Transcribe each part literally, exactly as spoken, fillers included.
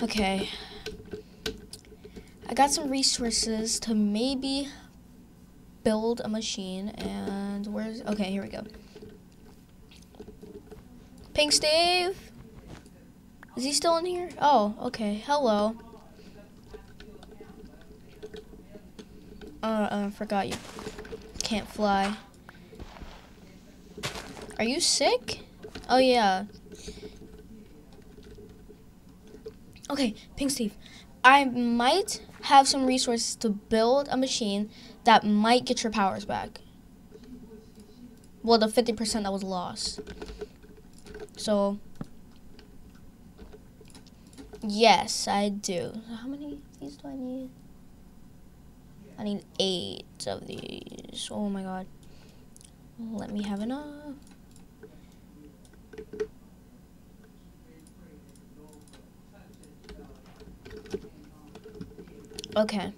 Okay. I got some resources to maybe build a machine, and where's, okay, here we go. Pink Steve? Is he still in here? Oh, okay, hello. Uh, I forgot you can't fly. Are you sick? Oh yeah. Okay, Pink Steve. I might have some resources to build a machine that might get your powers back. Well, the fifty percent that was lost. So, yes, I do. How many of these do I need? I need eight of these. Oh my god. Let me have enough. Okay.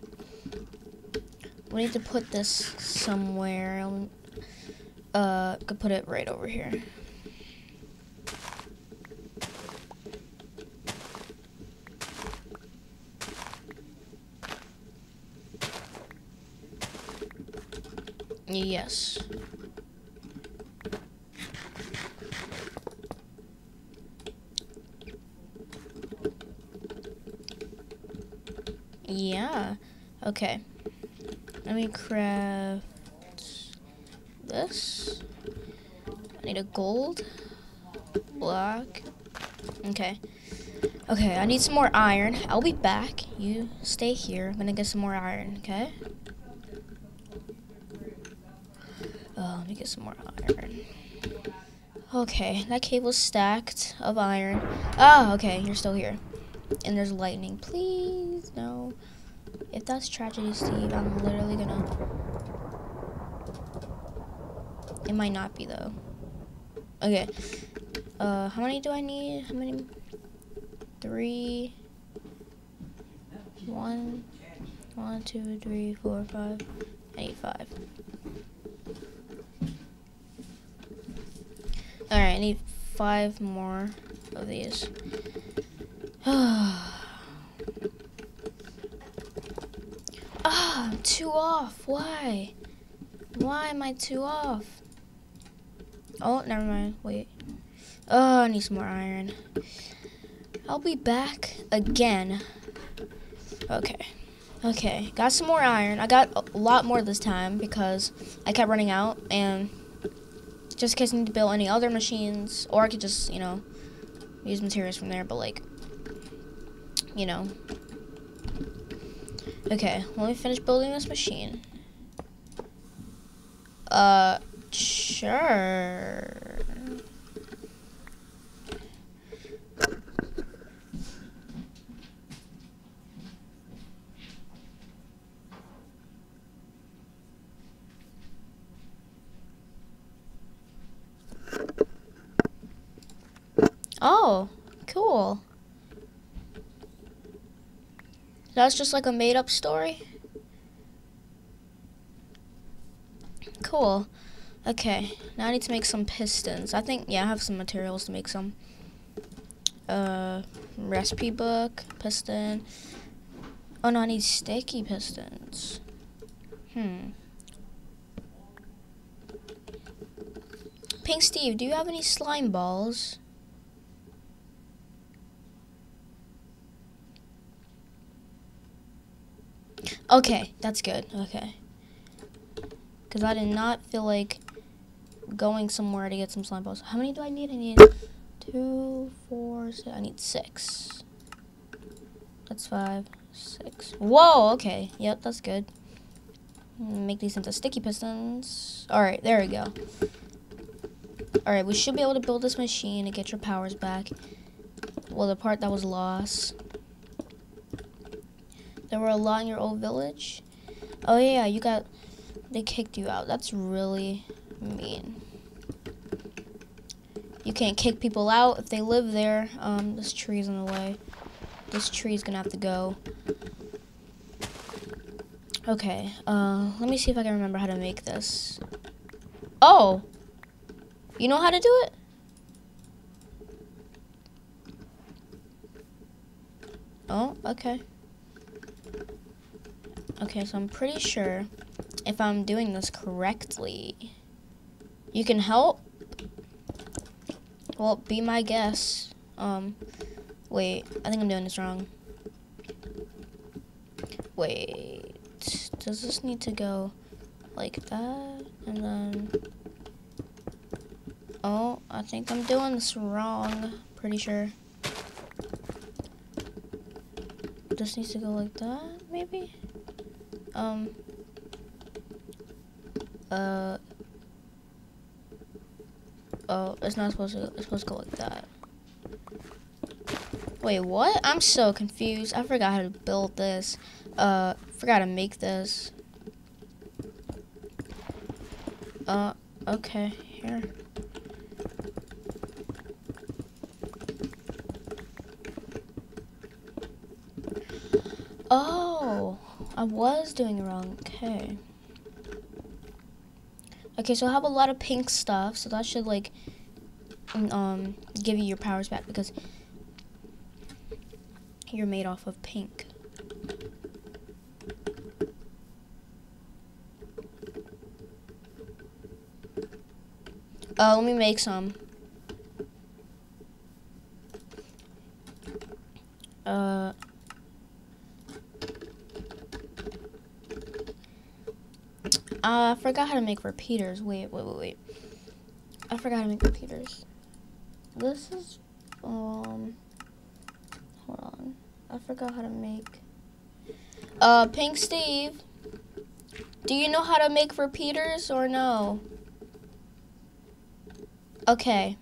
We need to put this somewhere. Uh, could put it right over here. Yes. Yeah. Okay. Let me craft this. I need a gold block. Okay. Okay, I need some more iron. I'll be back. You stay here. I'm gonna get some more iron, okay? Oh, let me get some more iron. Okay, that cable's stacked of iron. Ah, okay, you're still here. And there's lightning. Please, no. If that's tragedy, Steve, I'm literally gonna... It might not be, though. Okay. Uh, how many do I need? How many? Three. One. One, two, three, four, five. I need five. Alright, I need five more of these. Ah, I'm two off. Why? Why am I two off? Oh, never mind. Wait. Oh, I need some more iron. I'll be back again. Okay. Okay. Got some more iron. I got a lot more this time because I kept running out, and just in case I need to build any other machines, or I could just, you know, use materials from there, but like, you know. Okay, let me finish building this machine. Uh, sure. Oh, cool. That's just like a made-up story? Cool. Okay, now I need to make some pistons. I think, yeah, I have some materials to make some. Uh, recipe book, piston. Oh no, I need sticky pistons. Hmm. Pink Steve, do you have any slime balls? Okay, that's good. Okay. Because I did not feel like going somewhere to get some slime balls. How many do I need? I need two, four, six. I need six. That's five, six. Whoa, okay. Yep, that's good. Make these into sticky pistons. Alright, there we go. Alright, we should be able to build this machine and get your powers back. Well, the part that was lost. There were a lot in your old village. Oh yeah, you got, they kicked you out. That's really mean. You can't kick people out if they live there. Um, this tree's in the way. This tree's gonna have to go. Okay, uh, let me see if I can remember how to make this. Oh, you know how to do it? Oh, okay. Okay, so I'm pretty sure if I'm doing this correctly, you can help? Well, be my guess. Um, wait, I think I'm doing this wrong. Wait, does this need to go like that? And then, oh, I think I'm doing this wrong, pretty sure. This needs to go like that, maybe? Um, uh, oh, it's not supposed to, it's supposed to go like that. Wait, what? I'm so confused. I forgot how to build this. Uh, forgot to make this. Uh, okay, here. Oh, I was doing it wrong, okay. Okay, so I have a lot of pink stuff, so that should like, um, give you your powers back because you're made off of pink. Uh, let me make some. Uh, I forgot how to make repeaters. Wait, wait, wait, wait. I forgot how to make repeaters. This is, um, hold on. I forgot how to make, uh, Pink Steve, do you know how to make repeaters or no? Okay.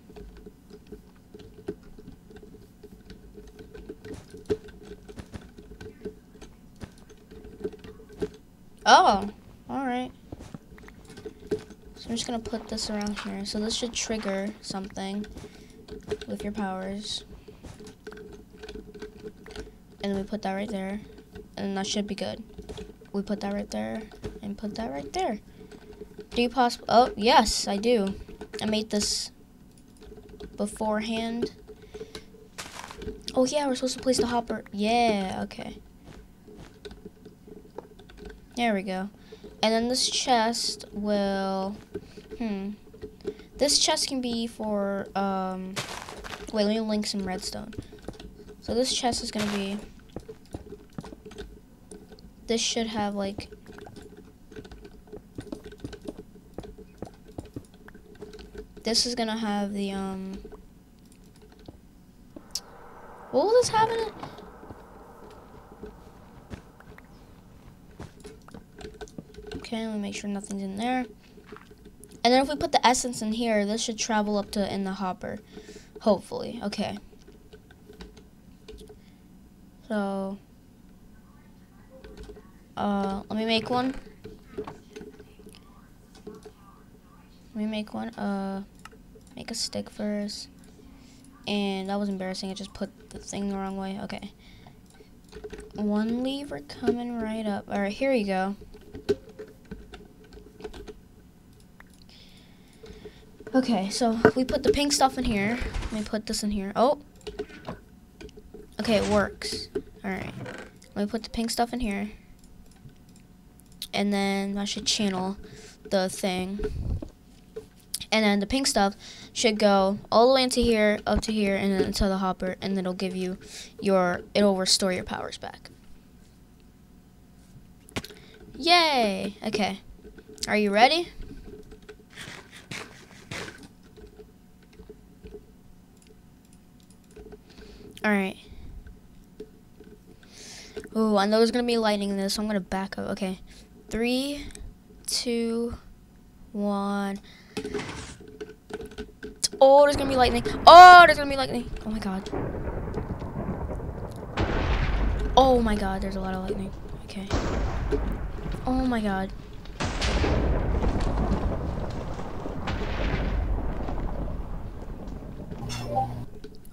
Oh, all right. So I'm just gonna put this around here. So this should trigger something with your powers. And we put that right there. And that should be good. We put that right there and put that right there. Do you possibly, oh, yes, I do. I made this beforehand. Oh yeah, we're supposed to place the hopper. Yeah, okay. There we go. And then this chest will, hmm. This chest can be for, um, wait, let me link some redstone. So this chest is gonna be, this should have like, this is gonna have the, um, what will this have in it? Okay, let me make sure nothing's in there. And then if we put the essence in here, this should travel up to in the hopper, hopefully, okay. So, uh, let me make one. Let me make one, uh, make a stick first. And that was embarrassing, I just put the thing the wrong way, okay. One lever coming right up, all right, here you go. Okay, so we put the pink stuff in here. Let me put this in here, oh. Okay, it works. All right, let me put the pink stuff in here. And then I should channel the thing. And then the pink stuff should go all the way into here, up to here, and then into the hopper, and it'll give you your, it'll restore your powers back. Yay, okay. Are you ready? All right. Oh, I know there's gonna be lightning in this, so I'm gonna back up, okay. Three, two, one. Oh, there's gonna be lightning. Oh, there's gonna be lightning. Oh my god. Oh my god, there's a lot of lightning. Okay. Oh my god.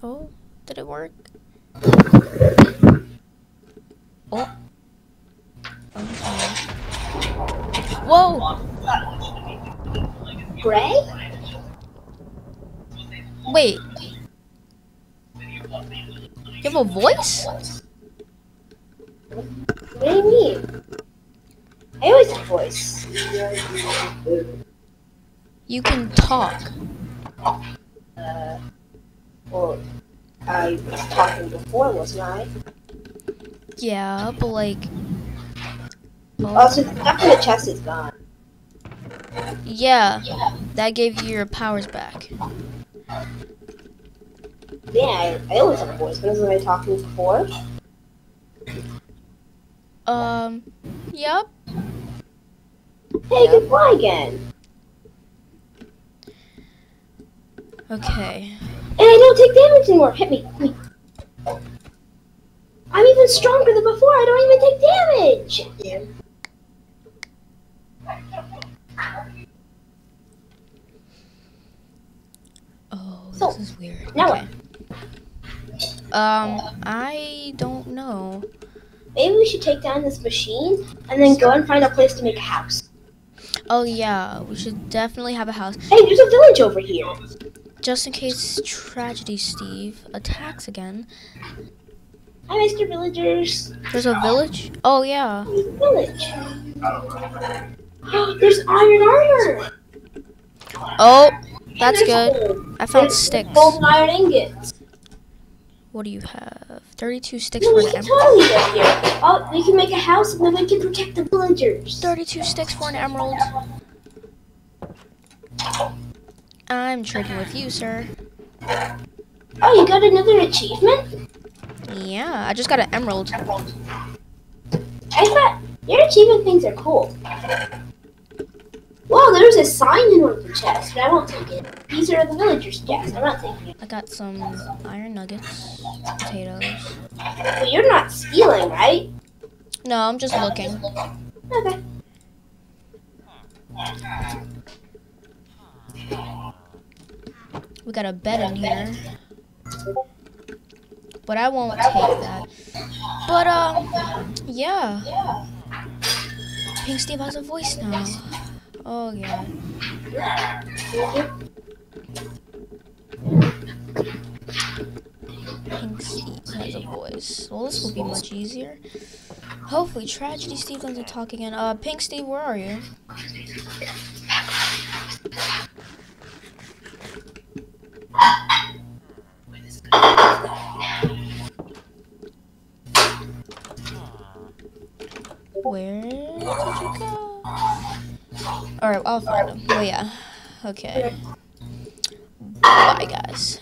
Oh, did it work? Oh. Okay. Whoa! Gray? Wait. You have a voice? What do you mean? I always have a voice. You can talk. Uh, well, I was talking before, wasn't I? Yeah, but like... Oh. Also, after the chest is gone. Yeah, yeah, that gave you your powers back. Yeah, I, I always have a voice, but wasn't I talking before? Um, yep. Hey, you can fly again! Okay. And I don't take damage anymore! Hit me! Hit me! I'm even stronger than before! I don't even take damage! Yeah. Oh, this so, is weird. Now okay. What? Um, I don't know. Maybe we should take down this machine and then go and find a place to make a house. Oh yeah, we should definitely have a house. Hey, there's a village over here. Just in case Tragedy Steve attacks again. Hi, Mister Villagers. There's a village? Oh yeah. There's a village. There's iron armor. Oh, that's good. I found sticks. Golden iron ingots. What do you have? thirty-two sticks no, for an emerald. Totally right here. Oh, we can make a house and then we can protect the villagers. thirty-two sticks for an emerald. I'm trading with you, sir. Oh, you got another achievement? Yeah, I just got an emerald. emerald. I thought your achievement things are cool. Whoa, there's a sign in one of the chests, but I won't take it. These are the villagers' chests, I'm not taking it. I got some iron nuggets, potatoes. But you're not stealing, right? No, I'm just looking. Okay. We got a bed in here. But I won't take that. But, um, yeah. Pink Steve has a voice now. Oh yeah. Pink Steve has a voice. Well, this will be much easier. Hopefully, Tragedy Steve doesn't talk again. Uh, Pink Steve, where are you? Where did you go? Alright, I'll find him. Oh yeah. Okay. Bye, guys.